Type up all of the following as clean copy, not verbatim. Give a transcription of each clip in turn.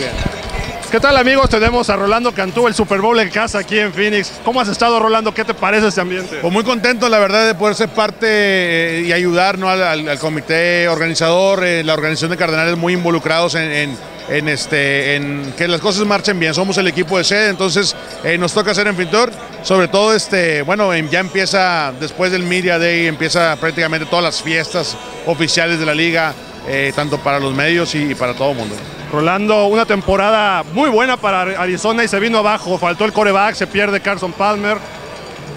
bien. ¿Qué tal, amigos? Tenemos a Rolando Cantú, el Super Bowl en casa aquí en Phoenix. ¿Cómo has estado, Rolando? ¿Qué te parece este ambiente? Pues muy contento, la verdad, de poder ser parte y ayudar, ¿no?, al comité organizador, la organización de Cardenales, muy involucrados en que las cosas marchen bien. Somos el equipo de sede, entonces nos toca ser anfitrión. Sobre todo, bueno, ya empieza, después del Media Day, empieza prácticamente todas las fiestas oficiales de la liga, tanto para los medios y para todo el mundo. Rolando, una temporada muy buena para Arizona y se vino abajo, faltó el quarterback, se pierde Carson Palmer.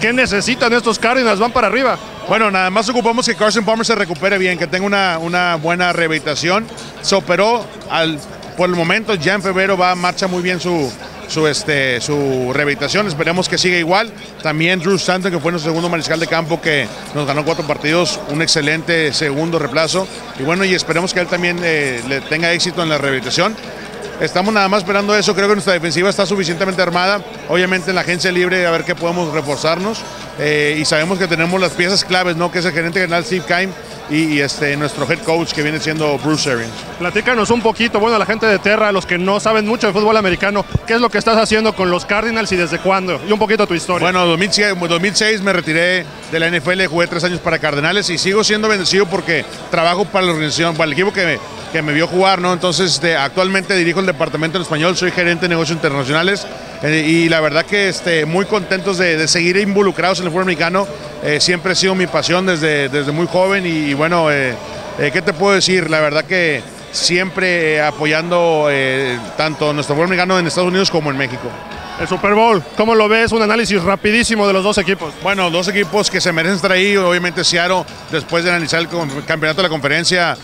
¿Qué necesitan estos Cardinals? ¿Van para arriba? Bueno, nada más ocupamos que Carson Palmer se recupere bien, que tenga una buena rehabilitación. Se operó por el momento, ya en febrero marcha muy bien su rehabilitación, esperemos que siga igual. También Drew Stanton, que fue nuestro segundo mariscal de campo, que nos ganó 4 partidos, un excelente segundo reemplazo, y bueno, y esperemos que él también le tenga éxito en la rehabilitación. Estamos nada más esperando eso. Creo que nuestra defensiva está suficientemente armada, obviamente en la agencia libre, a ver qué podemos reforzarnos, y sabemos que tenemos las piezas claves, ¿no?, que es el gerente general Steve Keim y nuestro head coach, que viene siendo Bruce Arians. Platícanos un poquito, bueno, la gente de Terra, los que no saben mucho de fútbol americano, ¿qué es lo que estás haciendo con los Cardinals y desde cuándo? Y un poquito tu historia. Bueno, 2006 me retiré de la NFL, jugué 3 años para Cardenales y sigo siendo bendecido porque trabajo para la organización, para el equipo que me vio jugar, ¿no? Entonces, actualmente dirijo el departamento en español, soy gerente de negocios internacionales, y la verdad que muy contentos de seguir involucrados en el fútbol americano. Siempre ha sido mi pasión desde muy joven y bueno, ¿qué te puedo decir? La verdad que siempre apoyando tanto nuestro fútbol americano en Estados Unidos como en México. El Super Bowl, ¿cómo lo ves? Un análisis rapidísimo de los 2 equipos. Bueno, 2 equipos que se merecen estar ahí. Obviamente Seattle, después de analizar el campeonato de la conferencia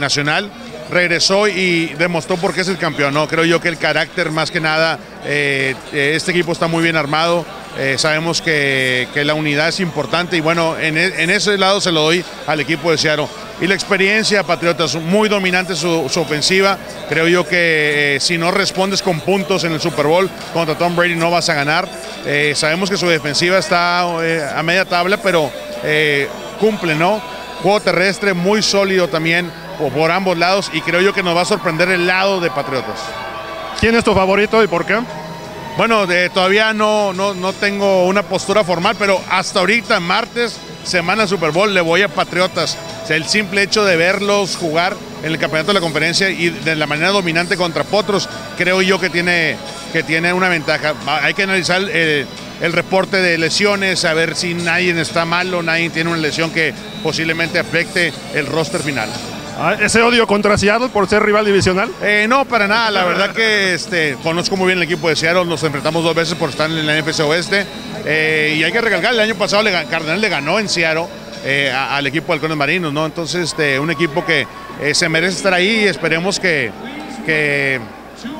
nacional, regresó y demostró por qué es el campeón, ¿no? Creo yo que el carácter, más que nada, este equipo está muy bien armado. Sabemos que la unidad es importante y bueno, en ese lado se lo doy al equipo de Seattle. Y la experiencia, Patriotas, muy dominante su ofensiva. Creo yo que si no respondes con puntos en el Super Bowl contra Tom Brady no vas a ganar. Sabemos que su defensiva está a media tabla, pero cumple, ¿no? Juego terrestre muy sólido también por ambos lados y creo yo que nos va a sorprender el lado de Patriotas. ¿Quién es tu favorito y por qué? Bueno, todavía no tengo una postura formal, pero hasta ahorita, martes, semana Super Bowl, le voy a Patriotas. O sea, el simple hecho de verlos jugar en el campeonato de la conferencia y de la manera dominante contra Potros, creo yo que tiene una ventaja. Hay que analizar el reporte de lesiones, a ver si nadie está malo, nadie tiene una lesión que posiblemente afecte el roster final. ¿Ese odio contra Seattle por ser rival divisional? No, para nada. La verdad que conozco muy bien el equipo de Seattle. Nos enfrentamos 2 veces por estar en la NFC Oeste. Y hay que recalcar, el año pasado Cardenal le ganó en Seattle al equipo de Halcones Marinos, ¿no? Entonces, un equipo que se merece estar ahí y esperemos que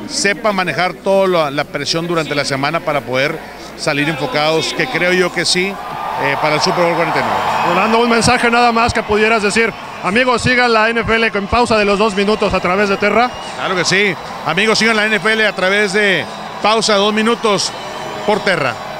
sepa manejar toda la presión durante la semana para poder salir enfocados, que creo yo que sí, para el Super Bowl 49. Rolando, un mensaje nada más que pudieras decir. Amigos, sigan la NFL con Pausa de los 2 minutos a través de Terra. Claro que sí. Amigos, sigan la NFL a través de Pausa de 2 minutos por Terra.